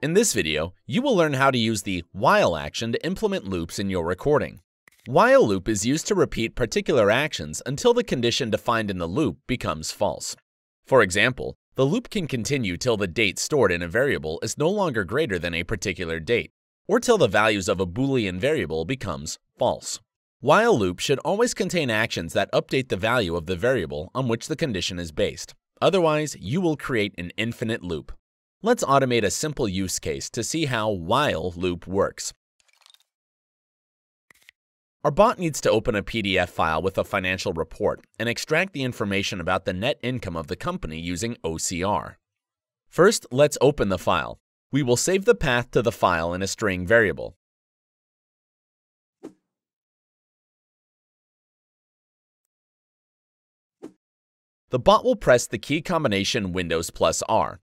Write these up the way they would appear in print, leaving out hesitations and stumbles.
In this video, you will learn how to use the while action to implement loops in your recording. While loop is used to repeat particular actions until the condition defined in the loop becomes false. For example, the loop can continue till the date stored in a variable is no longer greater than a particular date, or till the values of a Boolean variable becomes false. While loop should always contain actions that update the value of the variable on which the condition is based. Otherwise, you will create an infinite loop. Let's automate a simple use case to see how while loop works. Our bot needs to open a PDF file with a financial report and extract the information about the net income of the company using OCR. First, let's open the file. We will save the path to the file in a string variable. The bot will press the key combination Windows plus R.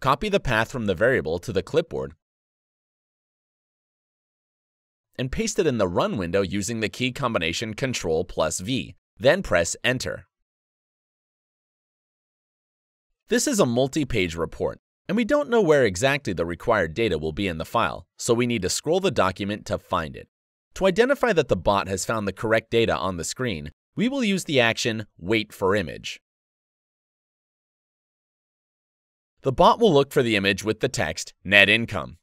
Copy the path from the variable to the clipboard and paste it in the Run window using the key combination CTRL plus V, then press Enter. This is a multi-page report, and we don't know where exactly the required data will be in the file, so we need to scroll the document to find it. To identify that the bot has found the correct data on the screen, we will use the action Wait for Image. The bot will look for the image with the text Net Income.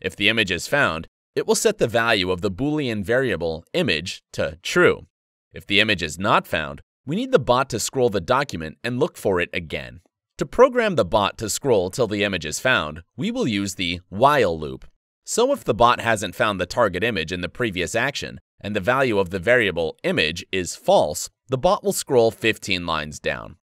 If the image is found, it will set the value of the Boolean variable image to true. If the image is not found, we need the bot to scroll the document and look for it again. To program the bot to scroll till the image is found, we will use the while loop. So if the bot hasn't found the target image in the previous action and the value of the variable image is false, the bot will scroll 15 lines down.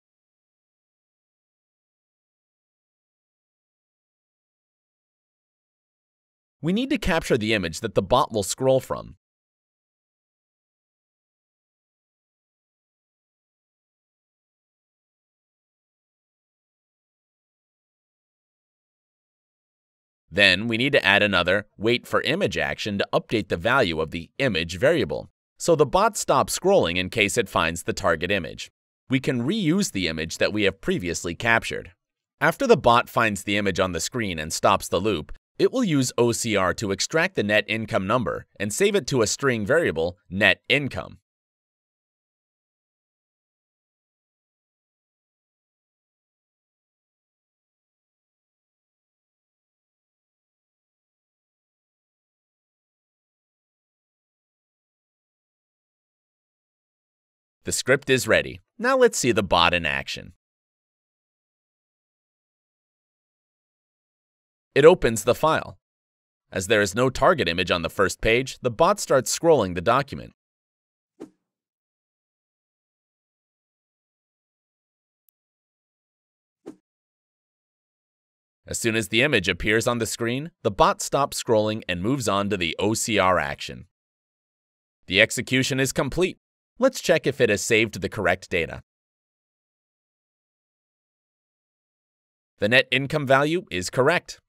We need to capture the image that the bot will scroll from. Then we need to add another Wait for Image action to update the value of the image variable, so the bot stops scrolling in case it finds the target image. We can reuse the image that we have previously captured. After the bot finds the image on the screen and stops the loop, it will use OCR to extract the net income number and save it to a string variable, net income. The script is ready. Now let's see the bot in action. It opens the file. As there is no target image on the first page, the bot starts scrolling the document. As soon as the image appears on the screen, the bot stops scrolling and moves on to the OCR action. The execution is complete. Let's check if it has saved the correct data. The net income value is correct.